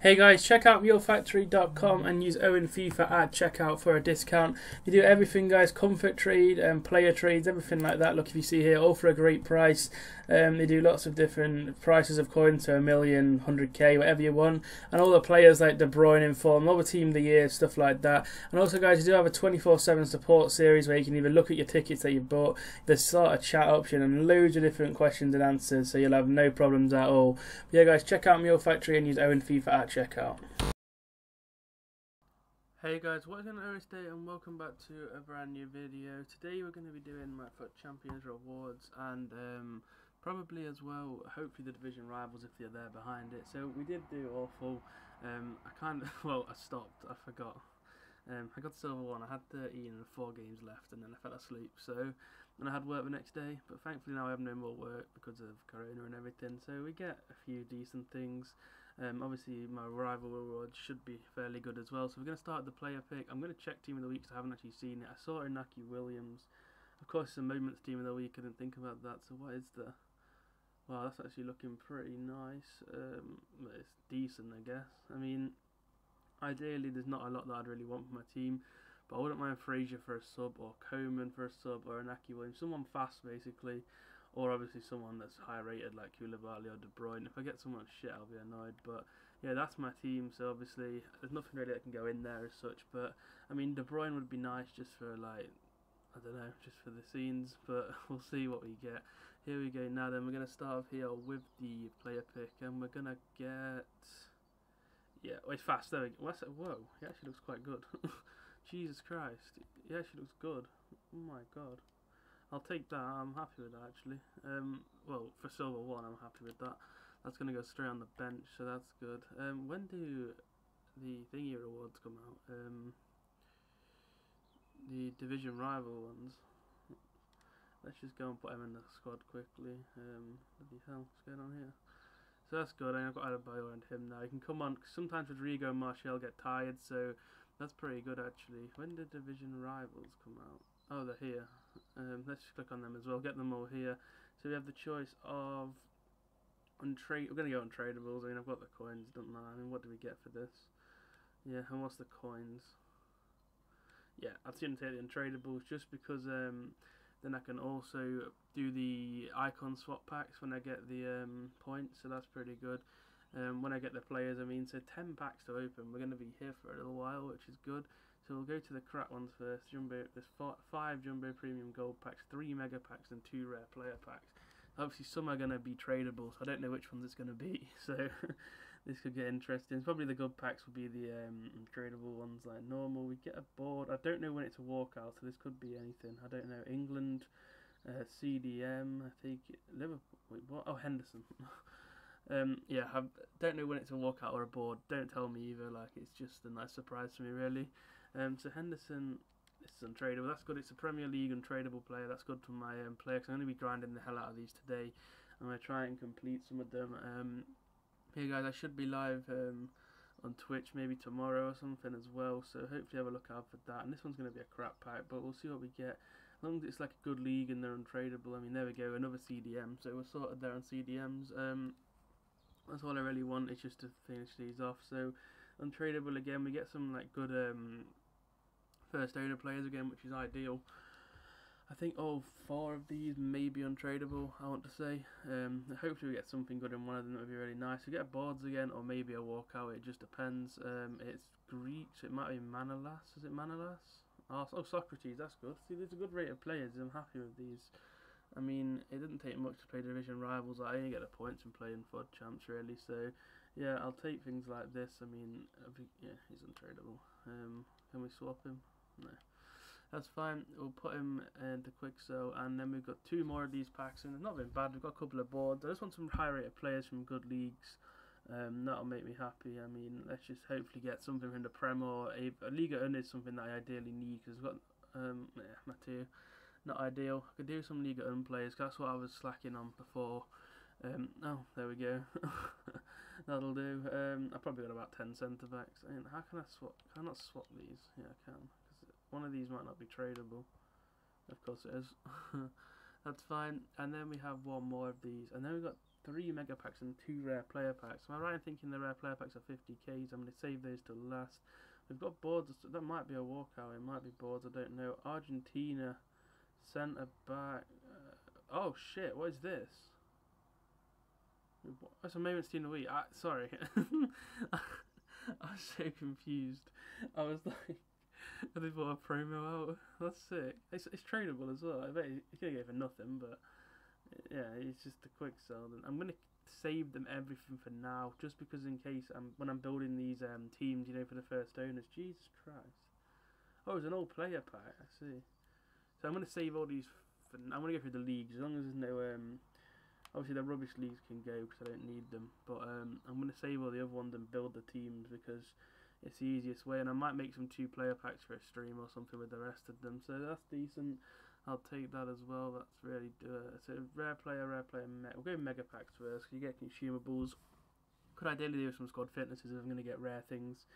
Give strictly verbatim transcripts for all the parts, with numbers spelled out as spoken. Hey guys, check out Mule Factory dot com and use Owen FIFA at checkout for a discount. You do everything guys, comfort trade and player trades, everything like that. Look, if you see here, all for a great price. Um, they do lots of different prices of coins, so a million, one hundred K, whatever you want. And all the players like De Bruyne in form, all the team of the year, stuff like that. And also guys, you do have a twenty-four seven support series where you can even look at your tickets that you bought. There's sort of chat option and loads of different questions and answers, so you'll have no problems at all. But yeah guys, check out Mule Factory and use Owen FIFA at checkout. Hey guys, what is going on today, and welcome back to a brand new video. Today we're going to be doing my FUT Champions rewards and um, probably as well, hopefully the Division Rivals if they're there behind it. So we did do awful. Um, I kind of, well, I stopped, I forgot. Um, I got silver one, I had thirteen and four games left, and then I fell asleep. So, and I had work the next day, but thankfully now I have no more work because of Corona and everything. So we get a few decent things. Um, obviously my rival rewards should be fairly good as well, so we're going to start the player pick. I'm going to check team of the week because I haven't actually seen it. I saw Inaki Williams, of course the moments team of the week, I didn't think about that, so what is the, wow, that's actually looking pretty nice. Um, it's decent I guess. I mean ideally there's not a lot that I'd really want for my team, but I wouldn't mind Frazier for a sub, or Coleman for a sub, or Inaki Williams, someone fast basically. Or obviously someone that's high rated like Koulibaly or De Bruyne. If I get someone shit I'll be annoyed, but yeah, that's my team, so obviously there's nothing really that can go in there as such. But I mean De Bruyne would be nice just for like, I don't know, just for the scenes, but we'll see what we get. Here we go now then, we're going to start off here with the player pick and we're going to get, yeah, wait, fast, there we go. Whoa, he actually looks quite good. Jesus Christ, he actually looks good, oh my god. I'll take that, I'm happy with that actually. Um, well, for silver one I'm happy with that. That's going to go straight on the bench, so that's good. Um, when do the thingy rewards come out? Um, the Division Rival ones. Let's just go and put them in the squad quickly. Um, what the hell, what's going on here? So that's good, I've got Adebayor and him now. You can come on, cause sometimes Rodrigo and Martial get tired, so that's pretty good actually. When did Division Rivals come out? Oh, they're here. Um, let's just click on them as well, get them all here. So we have the choice of untrade. We're going to go on tradables. I mean, I've got the coins, don't matter. I mean, what do we get for this? Yeah, and what's the coins? Yeah, I'll soon take the untradables just because um, then I can also do the icon swap packs when I get the um, points, so that's pretty good. Um, when I get the players, I mean, so ten packs to open. We're going to be here for a little while, which is good. So we'll go to the crap ones first. Jumbo, there's five Jumbo Premium Gold Packs, three Mega Packs and two Rare Player Packs. Obviously some are going to be tradable, so I don't know which ones it's going to be. So this could get interesting. Probably the good packs will be the um, tradable ones like normal. We get a board. I don't know when it's a walkout, so this could be anything. I don't know. England, uh, C D M, I think. Liverpool, wait, what? Oh, Henderson. Um, yeah, I don't know when it's a walkout or a board. Don't tell me either. Like, it's just a nice surprise for me, really. Um, so Henderson, this is untradeable. That's good. It's a Premier League untradeable player. That's good for my um, player because I'm going to be grinding the hell out of these today. I'm going to try and complete some of them. Um, here, guys, I should be live um, on Twitch maybe tomorrow or something as well. So hopefully have a look out for that. And this one's going to be a crap pack, but we'll see what we get. As long as it's like a good league and they're untradeable. I mean, there we go. Another C D M. So we're sorted there on C D Ms. Um, That's all I really want, is just to finish these off. So untradeable again, we get some like good um, first owner players again, which is ideal. I think all four of these may be untradeable, I want to say. Um, hopefully we get something good in one of them, that would be really nice. We get boards again, or maybe a walkout, it just depends. Um, it's Greek, so it might be Manolas, is it Manolas? Oh, oh, Socrates, that's good. See, there's a good rate of players, I'm happy with these. I mean, it didn't take much to play Division Rivals. I only get the points from playing FUT Champs, really. So, yeah, I'll take things like this. I mean, be, yeah, he's untradeable. Um, can we swap him? No. That's fine. We'll put him into Quick Sell. And then we've got two more of these packs. And it's not been bad. We've got a couple of boards. I just want some high-rated players from good leagues. Um, that'll make me happy. I mean, let's just hopefully get something from the Prem or a, a Liga One is something that I ideally need. Because we've got, um, yeah, Mateo. Not ideal. I could do some Liga One players, cause that's what I was slacking on before. Um, oh, there we go. That'll do. Um, I probably got about ten centre backs. I mean, how can I swap? Can I not swap these? Yeah, I can. Cause one of these might not be tradable. Of course it is. That's fine. And then we have one more of these. And then we got three mega packs and two rare player packs. Am I right in thinking the rare player packs are fifty Ks? I'm going to save those to last. We've got boards. That might be a walkout. It might be boards. I don't know. Argentina centre back. Uh, oh shit! What is this? That's a moment's team of the week. I, sorry, I was so confused. I was like, they bought a promo out. That's sick. It's it's tradable as well. I bet it's gonna go for nothing, but. Yeah, it's just a quick sell. I'm going to save them everything for now, just because in case I'm, when I'm building these um, teams, you know, for the first owners. Jesus Christ. Oh, it's an old player pack, I see. So I'm going to save all these, for, I'm going to go through the leagues, as long as there's no, um, obviously the rubbish leagues can go because I don't need them, but um, I'm going to save all the other ones and build the teams because it's the easiest way, and I might make some two player packs for a stream or something with the rest of them, so that's decent. I'll take that as well. That's really uh, so rare player, rare player. We'll go mega packs first because you get consumables. Could ideally do some squad fitnesses if I'm going to get rare things.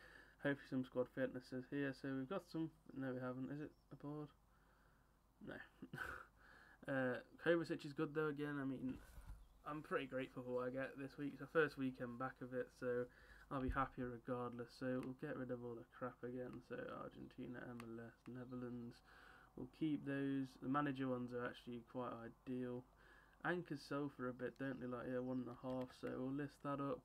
Hopefully some squad fitnesses here. So we've got some. No, we haven't. Is it a board? No. uh, Kovacic is good though. Again, I mean, I'm pretty grateful for what I get this week. It's the first weekend back of it, so I'll be happier regardless. So we'll get rid of all the crap again. So Argentina, M L S, Netherlands. We'll keep those. The manager ones are actually quite ideal. Anchors sell for a bit, don't they? Like, yeah, one and a half. So we'll list that up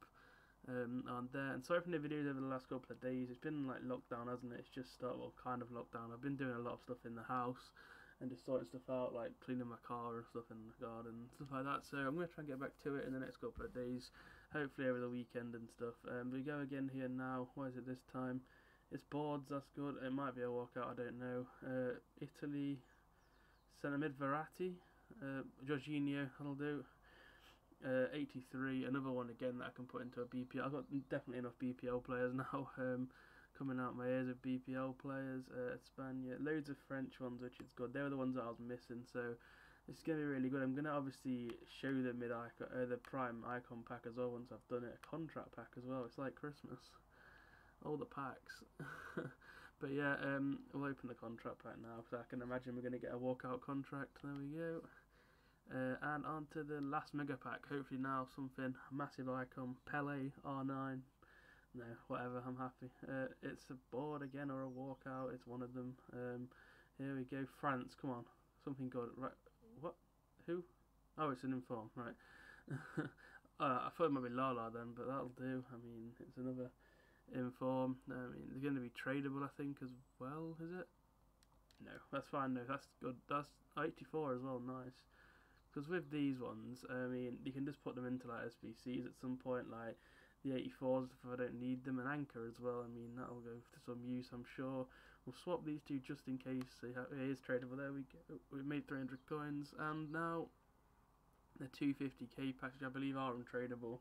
um, on there. And sorry for no videos over the last couple of days. It's been like lockdown, hasn't it? It's just started, well, kind of lockdown. I've been doing a lot of stuff in the house and just sorting stuff out, like cleaning my car and stuff in the garden, stuff like that. So I'm going to try and get back to it in the next couple of days, hopefully over the weekend and stuff. Um, we go again here now. Why is it this time? It's boards, that's good. It might be a walkout, I don't know. Uh, Italy, centre mid, Verratti, uh, Jorginho, that'll do. Uh, eighty-three, another one again that I can put into a B P L. I've got definitely enough B P L players now. Um, coming out my ears of B P L players, uh, Spania, loads of French ones, which is good. They were the ones that I was missing, so it's going to be really good. I'm going to obviously show the mid icon, uh, the prime icon pack as well once I've done it. A contract pack as well, it's like Christmas. All the packs. But yeah, um, we'll open the contract pack now because I can imagine we're going to get a walkout contract. There we go. Uh, and on to the last mega pack. Hopefully now something massive icon. Pelé, R nine. No, whatever, I'm happy. Uh, it's a board again or a walkout. It's one of them. Um, here we go. France, come on. Something good. Right. What? Who? Oh, it's an inform. Right. uh, I thought it might be Lala then, but that'll do. I mean, it's another... inform. I mean, they're going to be tradable, I think, as well, is it? No, that's fine, no, that's good. That's eighty-four as well, nice. Because with these ones, I mean, you can just put them into, like, S B Cs at some point, like the eighty-fours if I don't need them, and anchor as well. I mean, that'll go to some use, I'm sure. We'll swap these two just in case. See how it is tradable. There we go. We've made three hundred coins, and now the two fifty K package, I believe, are untradeable.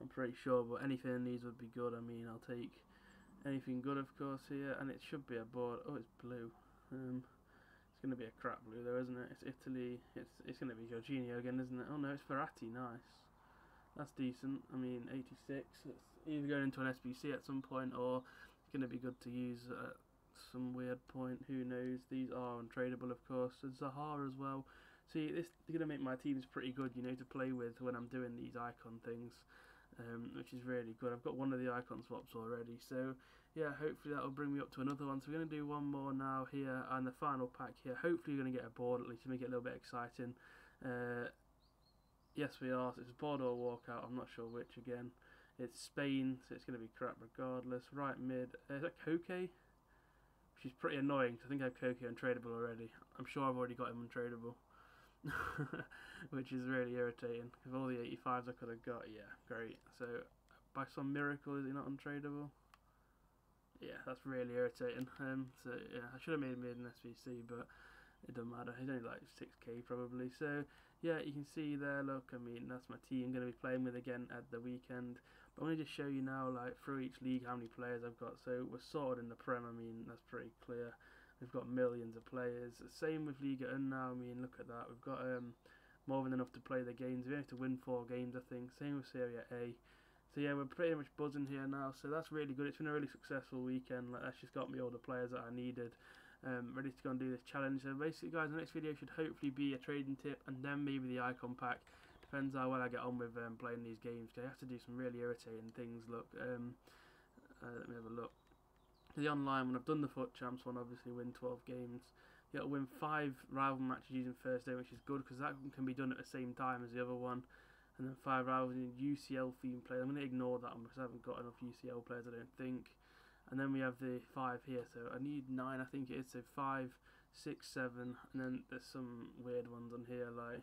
I'm pretty sure, but anything in these would be good. I mean, I'll take anything good, of course, here, and it should be a board. Oh, it's blue. Um, it's going to be a crap blue, though, isn't it? It's Italy. It's it's going to be Jorginho again, isn't it? Oh, no, it's Verratti. Nice. That's decent. I mean, eighty-six. It's either going into an S B C at some point, or it's going to be good to use at some weird point. Who knows? These are untradeable, of course. And Zaha as well. See, this they're going to make my teams pretty good, you know, to play with when I'm doing these icon things. Um, which is really good. I've got one of the icon swaps already, so yeah, hopefully that will bring me up to another one. So we're going to do one more now here, and the final pack here. Hopefully you're going to get a board, at least to make it a little bit exciting. Uh, yes, we are. So it's board or walkout, I'm not sure which again. It's Spain, so it's going to be crap regardless. Right mid, uh, is that Koki? Which is pretty annoying, because I think I have Koki untradeable already. I'm sure I've already got him untradeable. Which is really irritating. Because all the eighty-fives I could have got, yeah, great. So, by some miracle, is he not untradeable? Yeah, that's really irritating. Um, so yeah, I should have made him an S V C, but it doesn't matter. He's only like six K probably. So yeah, you can see there. Look, I mean, that's my team I'm going to be playing with again at the weekend. But I'm going to just show you now, like through each league, how many players I've got. So we're sorted in the Prem. I mean, that's pretty clear. We've got millions of players. Same with Liga Un now. I mean, look at that. We've got um, more than enough to play the games. We only have to win four games, I think. Same with Serie A. So yeah, we're pretty much buzzing here now. So that's really good. It's been a really successful weekend. Like, that's just got me all the players that I needed. Um, ready to go and do this challenge. So basically, guys, the next video should hopefully be a trading tip and then maybe the icon pack. Depends how well I get on with um, playing these games, because I have to do some really irritating things. Look, um, uh, let me have a look. The online one, I've done the FUT Champs one, obviously win twelve games. You got to win five rival matches using first day, which is good because that can be done at the same time as the other one. And then five rivals in U C L themed players. I'm going to ignore that one because I haven't got enough U C L players, I don't think. And then we have the five here, so I need nine, I think it is. So five, six, seven, and then there's some weird ones on here like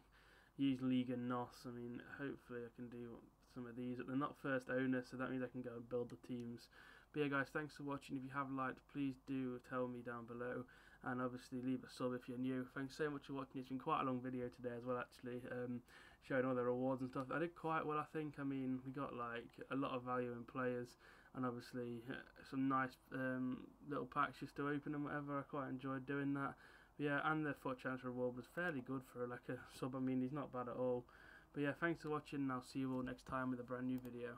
use Liga N O S. I mean, hopefully I can do some of these, but they're not first owner, so that means I can go and build the teams. But yeah guys, thanks for watching. If you have liked, please do tell me down below, and obviously leave a sub if you're new. Thanks so much for watching. It's been quite a long video today as well, actually, um, showing all the rewards and stuff. I did quite well, I think. I mean, we got like a lot of value in players, and obviously uh, some nice um, little packs just to open and whatever. I quite enjoyed doing that. Yeah, and the FUT Champs reward was fairly good for like a sub. I mean, he's not bad at all. But yeah, thanks for watching, and I'll see you all next time with a brand new video.